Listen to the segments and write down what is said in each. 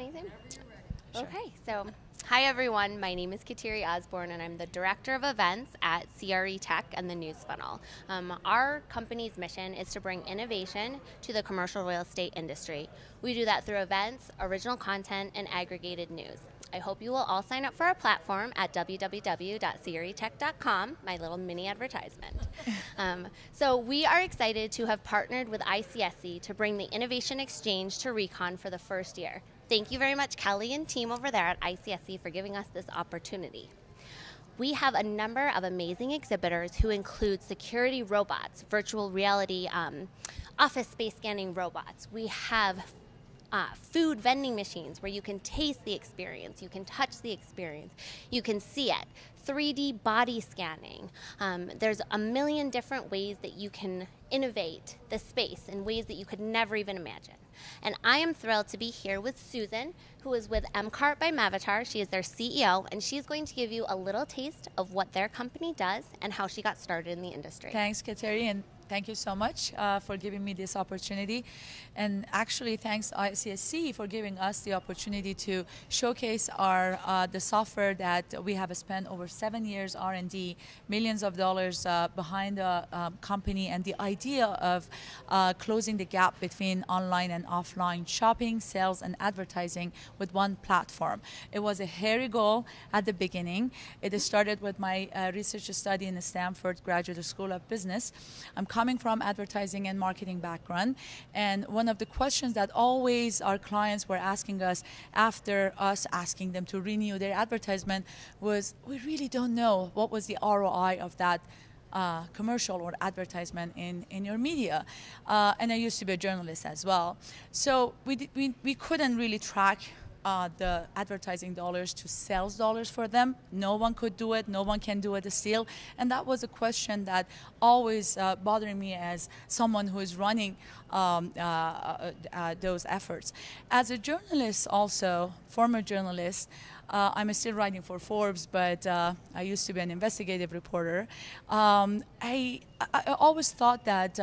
anything? Sure. Okay, so hi everyone, my name is Kateri Osborne and I'm the Director of Events at CREtech and the News Funnel. Our company's mission is to bring innovation to the commercial real estate industry. We do that through events, original content, and aggregated news. I hope you will all sign up for our platform at www.cretech.com, my little mini advertisement. So we are excited to have partnered with ICSC to bring the Innovation Exchange to Recon for the first year. Thank you very much, Kelly and team over there at ICSC, for giving us this opportunity. We have a number of amazing exhibitors who include security robots, virtual reality, office space scanning robots. We have food vending machines where you can taste the experience, you can touch the experience, you can see it, 3D body scanning. There's a million different ways that you can innovate the space in ways that you could never even imagine. And I am thrilled to be here with Susan, who is with MCART by Mavatar. She is their CEO, and she's going to give you a little taste of what their company does and how she got started in the industry. Thanks, Kateri, and thank you so much for giving me this opportunity. And actually, thanks to ICSC for giving us the opportunity to showcase our the software that we have spent over 7 years R&D, millions of dollars behind the company, and the idea of closing the gap between online and offline shopping, sales, and advertising with one platform. It was a hairy goal at the beginning. It started with my research study in the Stanford Graduate School of Business. I'm coming from advertising and marketing background, and one of the questions that always our clients were asking us after us asking them to renew their advertisement was, we really don't know what was the ROI of that commercial or advertisement in your media. And I used to be a journalist as well. So we couldn't really track the advertising dollars to sales dollars for them. No one could do it, no one can do it still. And that was a question that always bothered me as someone who is running those efforts. As a journalist also, former journalist, I'm still writing for Forbes, but I used to be an investigative reporter. I always thought that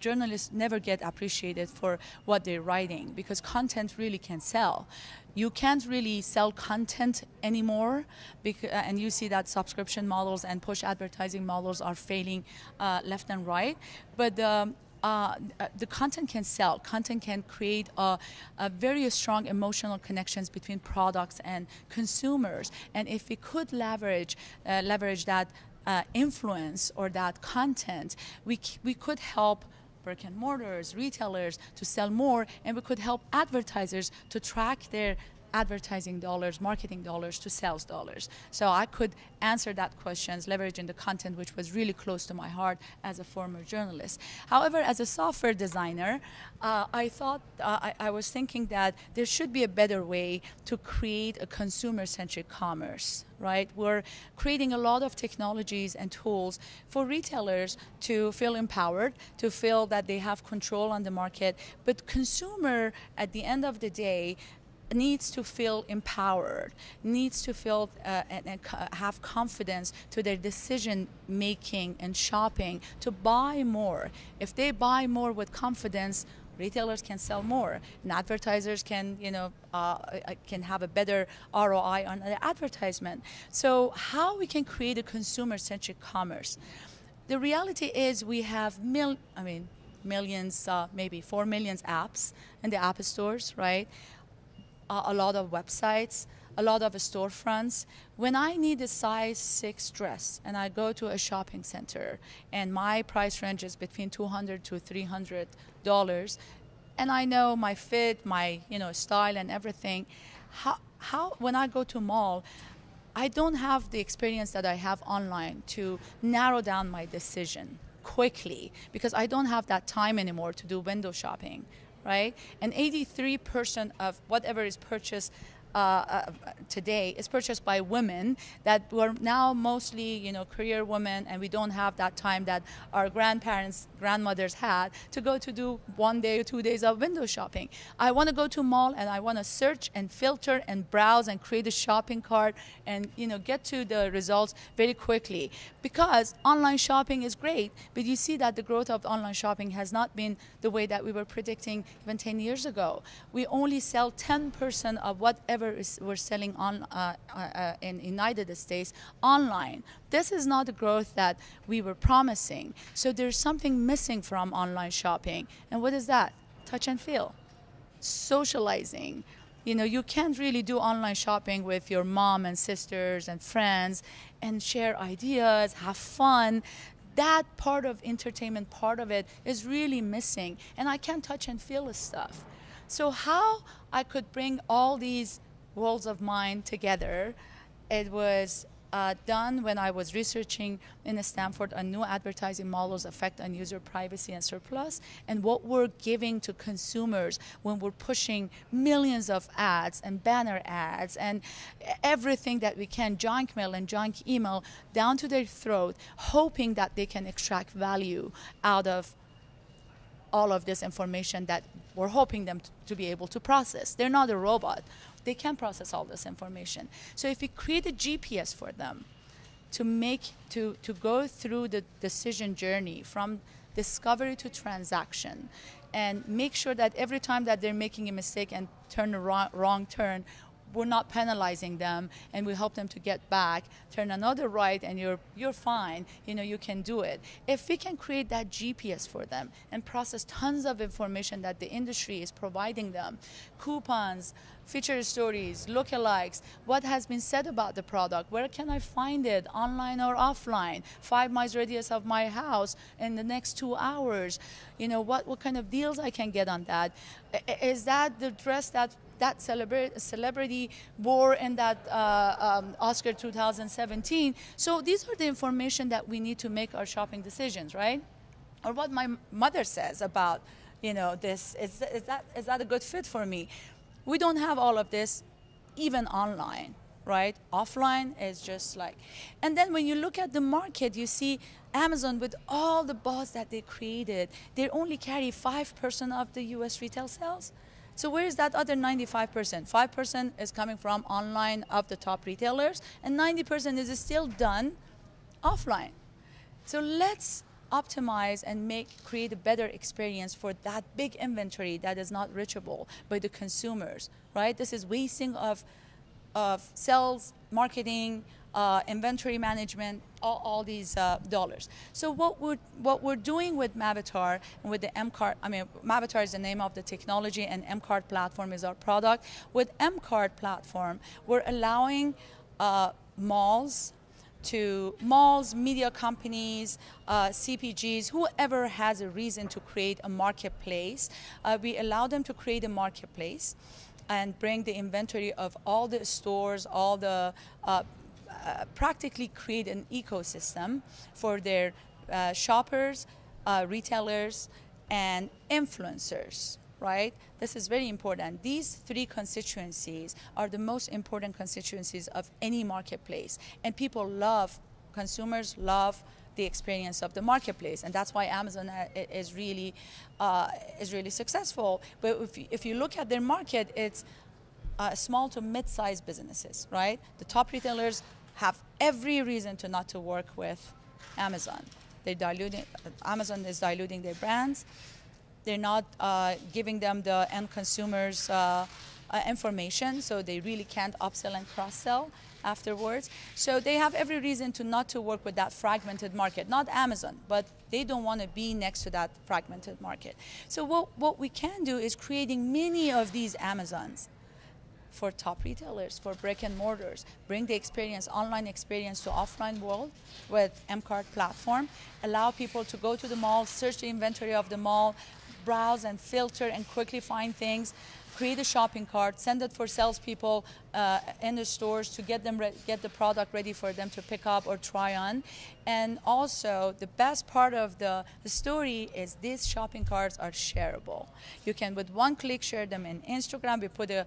journalists never get appreciated for what they're writing, because content really can sell. You can't really sell content anymore, and you see that subscription models and push advertising models are failing left and right. But the content can sell. Content can create a very strong emotional connections between products and consumers. And if we could leverage that influence or that content, we could help brick and mortars, retailers to sell more, and we could help advertisers to track their advertising dollars, marketing dollars to sales dollars. So I could answer that question, leveraging the content, which was really close to my heart as a former journalist. However, as a software designer, I was thinking that there should be a better way to create a consumer-centric commerce. Right? We're creating a lot of technologies and tools for retailers to feel empowered, to feel that they have control on the market, but consumer, at the end of the day, needs to feel empowered, needs to feel and have confidence to their decision making and shopping to buy more. If they buy more with confidence, retailers can sell more, and advertisers can, you know, can have a better ROI on the advertisement. So how we can create a consumer-centric commerce? The reality is we have millions, maybe 4 million apps in the app stores, right? A lot of websites, a lot of storefronts. When I need a size 6 dress and I go to a shopping center and my price range is between $200 to $300, and I know my fit, my style and everything, how when I go to mall, I don't have the experience that I have online to narrow down my decision quickly, because I don't have that time anymore to do window shopping. Right? And 83% of whatever is purchased today is purchased by women that were now mostly, you know, career women, and we don't have that time that our grandparents, grandmothers had to go to do 1 day or 2 days of window shopping. I want to go to a mall and I want to search and filter and browse and create a shopping cart and, you know, get to the results very quickly, because online shopping is great, but you see that the growth of online shopping has not been the way that we were predicting even 10 years ago. We only sell 10% of whatever is we're selling on in United States online. This is not the growth that we were promising. So there's something missing from online shopping. And what is that? Touch and feel, socializing. You know, you can't really do online shopping with your mom and sisters and friends and share ideas, have fun. That part of entertainment, part of it is really missing. And I can't touch and feel this stuff. So how I could bring all these worlds of mine together, it was done when I was researching in Stanford on new advertising models' effect on user privacy and surplus, and what we're giving to consumers when we're pushing millions of ads and banner ads and everything that we can, junk mail and junk email, down to their throat, hoping that they can extract value out of all of this information that we're hoping them to be able to process. They're not a robot. They can process all this information. So if we create a GPS for them to make, to go through the decision journey from discovery to transaction, and make sure that every time that they're making a mistake and turn a wrong turn, we're not penalizing them, and we help them to get back, turn another right, and you're fine, you know, you can do it. If we can create that GPS for them and process tons of information that the industry is providing them, coupons, feature stories, lookalikes, what has been said about the product, where can I find it, online or offline, 5 miles radius of my house in the next 2 hours, you know, what kind of deals I can get on that. Is that the dress that celebrity wore in that Oscar 2017. So these are the information that we need to make our shopping decisions, right? Or what my mother says about, you know, this, is that a good fit for me? We don't have all of this even online, right? Offline is just like, and then when you look at the market, you see Amazon with all the bots that they created, they only carry 5% of the US retail sales. So where is that other 95%? 5% is coming from online of the top retailers, and 90% is still done offline. So let's optimize and create a better experience for that big inventory that is not reachable by the consumers, right? This is wasting of sales, marketing, inventory management, all these dollars. So what we're doing with Mavatar and with the MCART, I mean, Mavatar is the name of the technology and MCART platform is our product. With MCART platform, we're allowing malls, media companies, CPGs, whoever has a reason to create a marketplace, we allow them to create a marketplace and bring the inventory of all the stores, all the practically create an ecosystem for their shoppers, retailers, and influencers, right? This is very important. These three constituencies are the most important constituencies of any marketplace, and consumers love the experience of the marketplace, and that's why Amazon is really successful. But if you look at their market, it's small to mid-sized businesses, right? The top retailers have every reason not to work with Amazon. Amazon is diluting their brands. They're not giving them the end consumers information, so they really can't upsell and cross-sell afterwards. So they have every reason not to work with that fragmented market. Not Amazon, but they don't want to be next to that fragmented market. So what we can do is creating many of these Amazons for top retailers, for brick and mortars, bring the experience, online experience to offline world with MCART platform, allow people to go to the mall, search the inventory of the mall, browse and filter and quickly find things, create a shopping cart, send it for salespeople in the stores to get the product ready for them to pick up or try on. And also, the best part of the story is these shopping carts are shareable. You can, with one click, share them in Instagram. We put a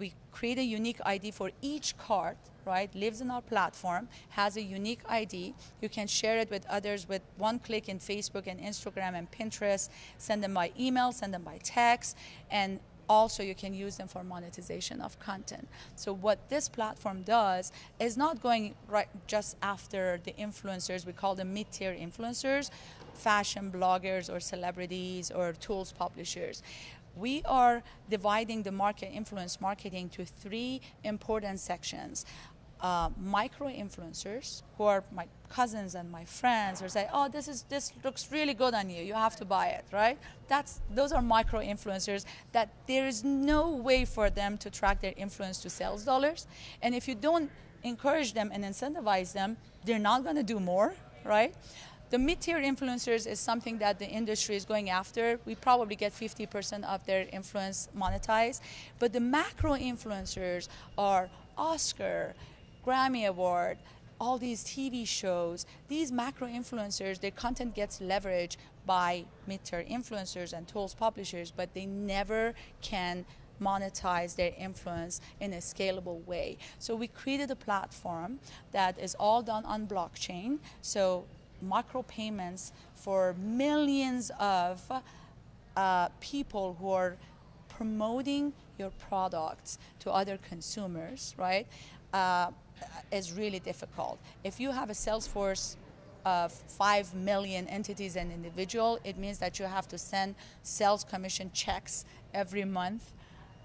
we create a unique ID for each cart. Right, lives in our platform, has a unique ID. You can share it with others with one click in Facebook and Instagram and Pinterest, send them by email, send them by text, and also you can use them for monetization of content. So what this platform does is not going right just after the influencers, we call them mid-tier influencers, fashion bloggers or celebrities or tools publishers. We are dividing the market influence marketing to three important sections. Micro-influencers, who are my cousins and my friends, who say, oh, this looks really good on you, you have to buy it, right? Those are micro-influencers that there is no way for them to track their influence to sales dollars. And if you don't encourage them and incentivize them, they're not gonna do more, right? The mid-tier influencers is something that the industry is going after. We probably get 50% of their influence monetized. But the macro influencers are Oscar, Grammy Award, all these TV shows. These macro influencers, their content gets leveraged by mid-tier influencers and tools publishers, but they never can monetize their influence in a scalable way. So we created a platform that is all done on blockchain. So micro payments for millions of people who are promoting your products to other consumers, right, is really difficult. If you have a sales force of 5 million entities and individual, it means that you have to send sales commission checks every month,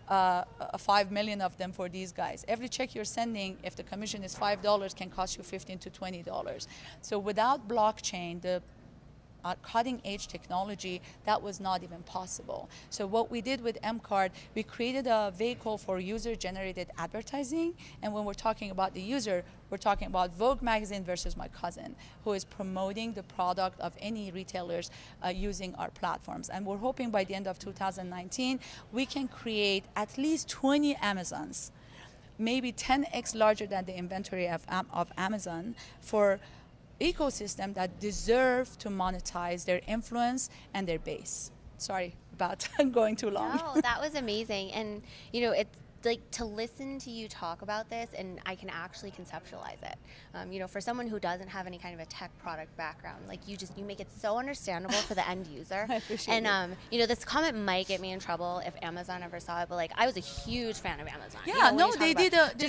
5 million of them for these guys. Every check you're sending, if the commission is $5, can cost you $15 to $20. So without blockchain, the cutting edge technology, that was not even possible. So what we did with MCART, we created a vehicle for user-generated advertising. And when we're talking about the user, we're talking about Vogue magazine versus my cousin, who is promoting the product of any retailers using our platforms. And we're hoping by the end of 2019, we can create at least 20 Amazons, maybe 10x larger than the inventory of Amazon, for ecosystem that deserve to monetize their influence and their base. Sorry about going too long. No, that was amazing. And you know, it's like to listen to you talk about this and I can actually conceptualize it. You know, for someone who doesn't have any kind of a tech product background, like you make it so understandable for the end user. I appreciate it. You know, this comment might get me in trouble if Amazon ever saw it, but like I was a huge fan of Amazon. Yeah, you know, no, they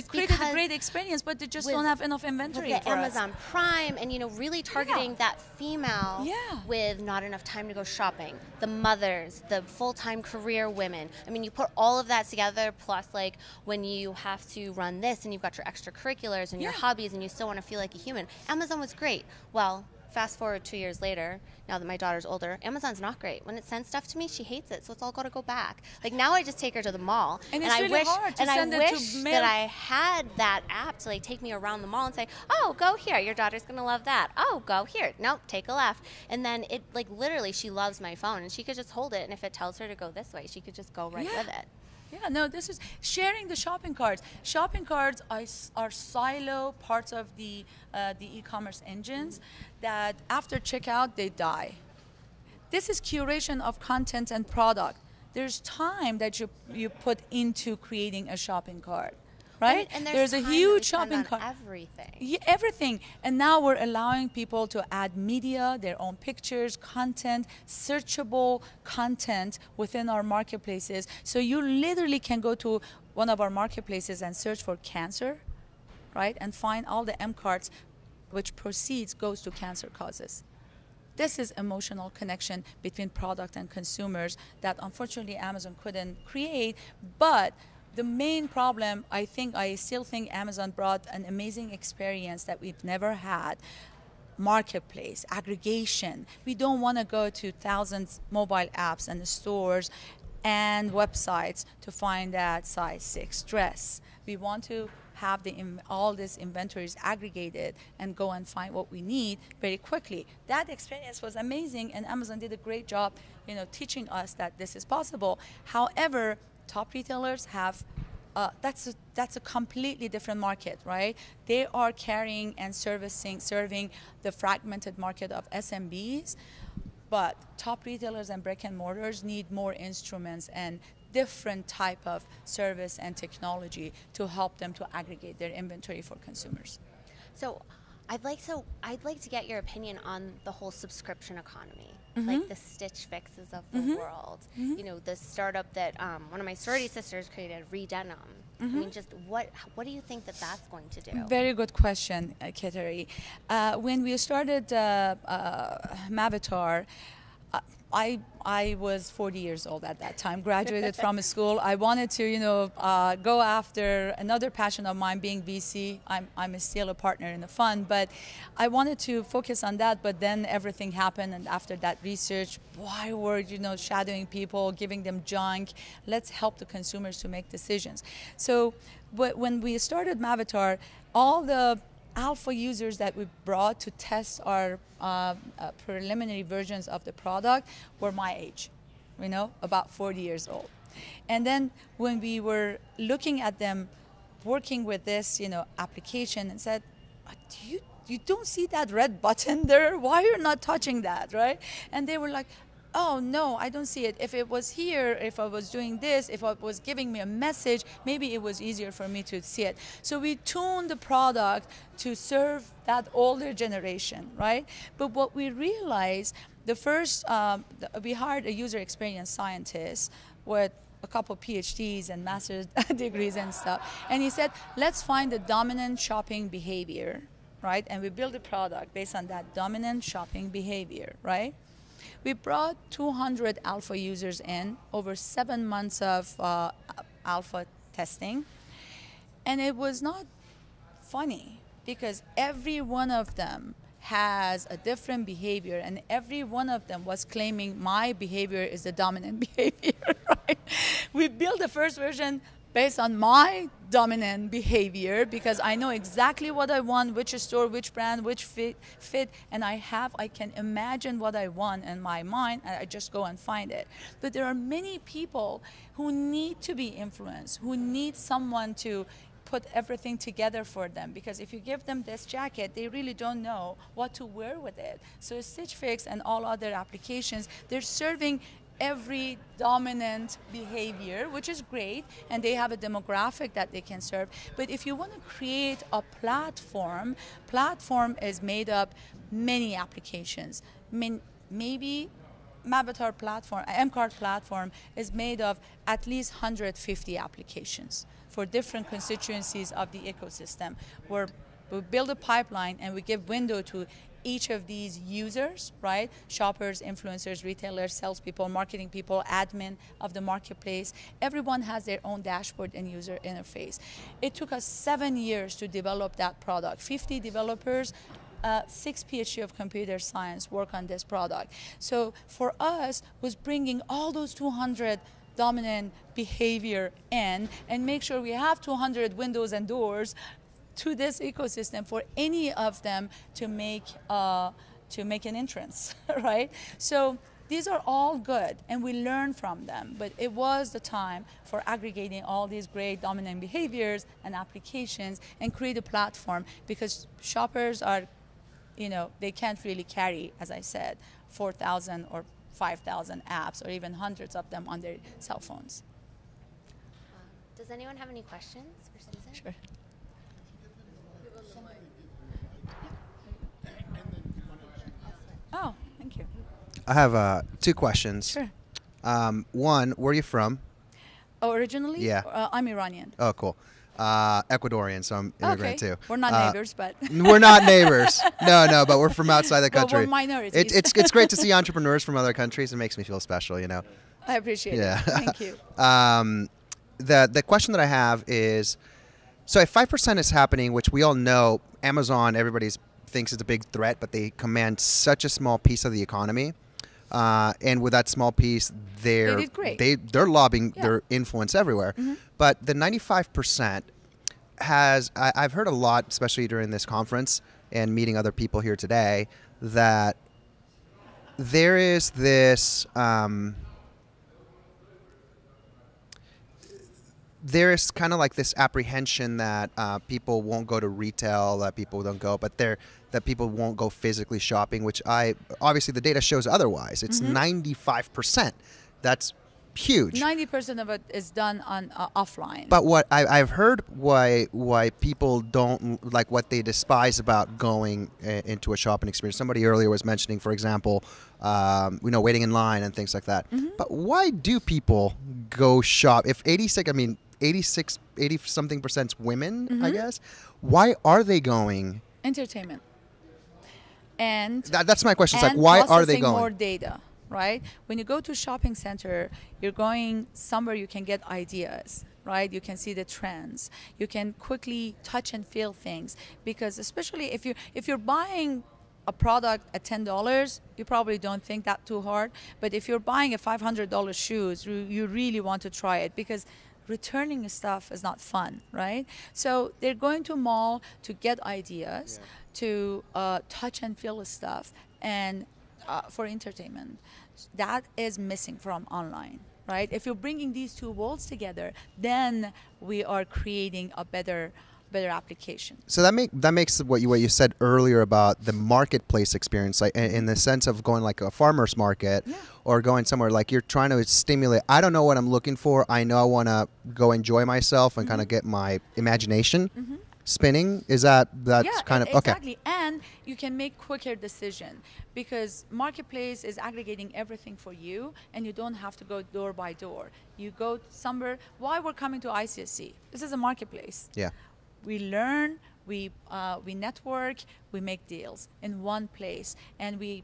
created a great experience, but they just don't have enough inventory for Amazon us. Prime and, you know, really targeting that female with not enough time to go shopping, the mothers, the full-time career women. I mean, you put all of that together, plus like when you have to run this and you've got your extracurriculars and your hobbies and you still want to feel like a human. Amazon was great. Well, fast forward 2 years later, now that my daughter's older, Amazon's not great. When it sends stuff to me, she hates it, so it's all got to go back. Like now I just take her to the mall. And it's really hard to send it to mail. And I wish that I had that app to like take me around the mall and say, oh, go here, your daughter's going to love that. Oh, go here, nope, take a left. And then it like literally she loves my phone and she could just hold it and if it tells her to go this way, she could just go right with it. Yeah, no, this is sharing the shopping carts. Shopping carts are silo parts of the e-commerce engines that after checkout, they die. This is curation of content and product. There's time that you put into creating a shopping cart, right? And there's a huge shopping cart. Everything. Yeah, everything. And now we're allowing people to add media, their own pictures, content, searchable content within our marketplaces. So you literally can go to one of our marketplaces and search for cancer, right? And find all the MCARTs, which proceeds goes to cancer causes. This is emotional connection between product and consumers that unfortunately Amazon couldn't create, but the main problem, I still think Amazon brought an amazing experience that we've never had. Marketplace, aggregation. We don't want to go to thousands mobile apps and stores and websites to find that size 6 dress. We want to have all these inventories aggregated and go and find what we need very quickly. That experience was amazing and Amazon did a great job, you know, teaching us that this is possible. However, top retailers have that's a completely different market, right? They are carrying and serving the fragmented market of SMBs, but top retailers and brick and mortars need more instruments and different type of service and technology to help them to aggregate their inventory for consumers. So I'd like to get your opinion on the whole subscription economy, like the Stitch Fixes of the world. You know, the startup that one of my sorority sisters created, Redenim. I mean, just what do you think that that's going to do? Very good question, Kateri. When we started Mavatar, I was 40 years old at that time, graduated from school. I wanted to, you know, go after another passion of mine, being VC. I'm still a partner in the fund, but I wanted to focus on that, but then everything happened, and after that research, why were, you know, shadowing people, giving them junk? Let's help the consumers to make decisions. So when we started Mavatar, all the alpha users that we brought to test our preliminary versions of the product were my age, you know, about 40 years old. And then when we were looking at them working with this, you know, application, and said, you don't see that red button there? Why are you not touching that, right? And they were like, oh no, I don't see it. If it was here, if I was doing this, if it was giving me a message, maybe it was easier for me to see it. So we tuned the product to serve that older generation, right? But what we realized, the first, we hired a user experience scientist with a couple PhDs and master's degrees and stuff. And he said, let's find the dominant shopping behavior, right? And we build a product based on that dominant shopping behavior, right? We brought 200 alpha users in over 7 months of alpha testing, and it was not funny because every one of them has a different behavior, and every one of them was claiming my behavior is the dominant behavior, right? We built the first version based on my dominant behavior because I know exactly what I want, which store, which brand, which fit, and I can imagine what I want in my mind, and I just go and find it. But there are many people who need to be influenced, who need someone to put everything together for them, because if you give them this jacket, they really don't know what to wear with it. So Stitch Fix and all other applications, they're serving every dominant behavior, which is great, and they have a demographic that they can serve. But if you want to create a platform is made up many applications. Maybe Mavatar platform, MCART platform is made of at least 150 applications for different constituencies of the ecosystem. We build a pipeline and we give window to each of these users, right? Shoppers, influencers, retailers, salespeople, marketing people, admin of the marketplace. Everyone has their own dashboard and user interface. It took us 7 years to develop that product. 50 developers, 6 PhD of computer science work on this product. So for us, was bringing all those 200 dominant behavior in and make sure we have 200 windows and doors to this ecosystem for any of them to make an entrance, right? So these are all good, and we learn from them, but it was the time for aggregating all these great dominant behaviors and applications and create a platform, because shoppers are, you know, they can't really carry, as I said, 4,000 or 5,000 apps or even hundreds of them on their cell phones. Does anyone have any questions for Susan? Sure. Oh, thank you. I have 2 questions. Sure. One, where are you from? Oh, originally? Yeah. I'm Iranian. Oh, cool. Ecuadorian, so I'm immigrant too. We're not neighbors, but. We're not neighbors. No, no, but we're from outside the country. Well, we're minorities. It's great to see entrepreneurs from other countries. It makes me feel special, you know. I appreciate it. Thank you. The question that I have is, so if 5% is happening, which we all know, Amazon, everybody's thinks it's a big threat, but they command such a small piece of the economy, and with that small piece, they're lobbing their influence everywhere. But the 95% has, I've heard a lot, especially during this conference and meeting other people here today, that there is this there's kind of like this apprehension that people won't go to retail, that people don't go, but that people won't go physically shopping, which obviously the data shows otherwise. It's 95%. That's huge. 90% of it is done on offline. But what I've heard why people don't like, what they despise about going into a shopping experience. Somebody earlier was mentioning, for example, waiting in line and things like that. But why do people go shop? If 80 something percent's women, I guess. Why are they going? Entertainment. And that's my question. It's like, why are they going? More data. Right? When you go to a shopping center, you're going somewhere you can get ideas, right? You can see the trends. You can quickly touch and feel things, because especially if you're buying a product at $10, you probably don't think that too hard. But if you're buying a $500 shoes, you really want to try it, because returning stuff is not fun, right? So they're going to a mall to get ideas, to touch and feel stuff, and for entertainment. That is missing from online, right? If you're bringing these two worlds together, then we are creating a better application. So that makes what you said earlier about the marketplace experience, like in the sense of going like a farmer's market, or going somewhere, like you're trying to stimulate, I don't know what I'm looking for, I know I want to go enjoy myself and kind of get my imagination spinning. Is that's kind of exactly. And you can make quicker decision, because marketplace is aggregating everything for you, and you don't have to go door by door. You go somewhere. Why we're coming to ICSC? This is a marketplace. Yeah, we learn, we network, we make deals in one place, and we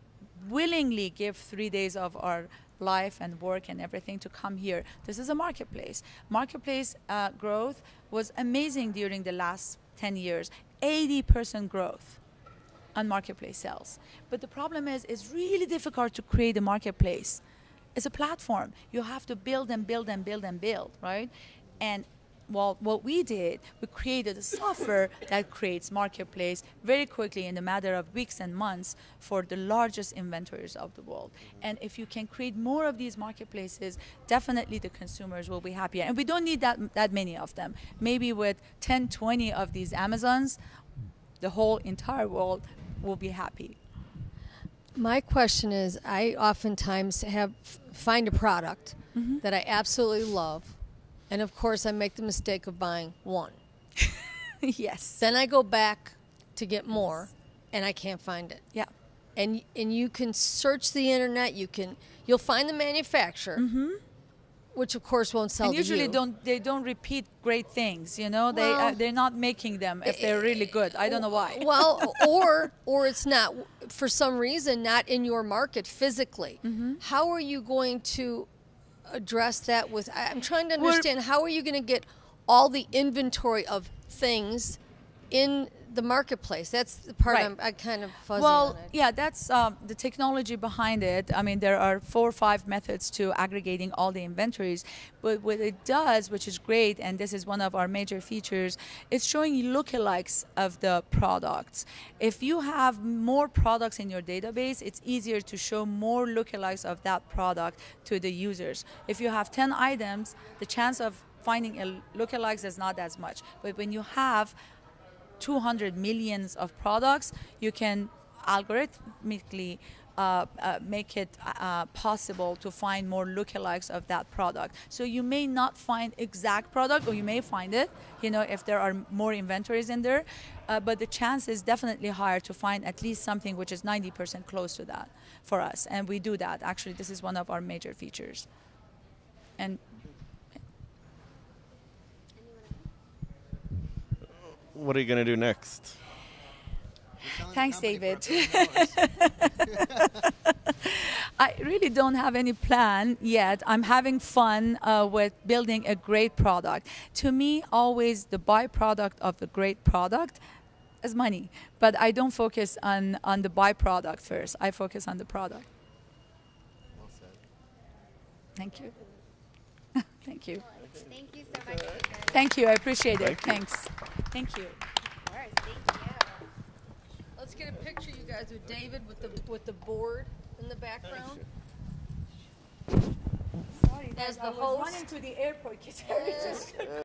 willingly give 3 days of our life and work and everything to come here. This is a marketplace. Marketplace growth was amazing during the last 10 years, 80% growth on marketplace sales. But the problem is, it's really difficult to create a marketplace. It's a platform. You have to build and build and build and build, right? And well, what we did, we created a software that creates marketplace very quickly in a matter of weeks and months for the largest inventories of the world. And if you can create more of these marketplaces, definitely the consumers will be happier. And we don't need that many of them. Maybe with 10, 20 of these Amazons, the whole entire world will be happy. My question is, I oftentimes find a product that I absolutely love, and of course, I make the mistake of buying one. Yes. Then I go back to get more, and I can't find it. Yeah. And you can search the internet. You'll find the manufacturer, which of course won't sell. And usually, they don't repeat great things. You know, they're not making them if they're really good. I don't know why. Well, or it's not, for some reason, not in your market physically. How are you going to address that? With, I'm trying to understand, how are you going to get all the inventory of things in the marketplace? That's the part I'm kind of fuzzy on. Well, yeah, that's the technology behind it. I mean, there are 4 or 5 methods to aggregating all the inventories, but what it does, which is great, and this is one of our major features, it's showing you lookalikes of the products. If you have more products in your database, it's easier to show more lookalikes of that product to the users. If you have 10 items, the chance of finding a lookalikes is not as much, but when you have 200 millions of products, you can algorithmically make it possible to find more lookalikes of that product. So you may not find exact product, or you may find it, you know, if there are more inventories in there, but the chance is definitely higher to find at least something which is 90% close to that for us, and we do that. Actually, this is one of our major features. And what are you going to do next? Thanks, David. I really don't have any plan yet. I'm having fun with building a great product. To me, always the byproduct of the great product is money. But I don't focus on the byproduct first. I focus on the product. Well said. Thank you. Thank you. Thank you so much. Thank you. I appreciate it. Thanks. Thank you. Of course, thank you. Let's get a picture, you guys, with David with the board in the background. Sorry, as the host. I was running to the airport.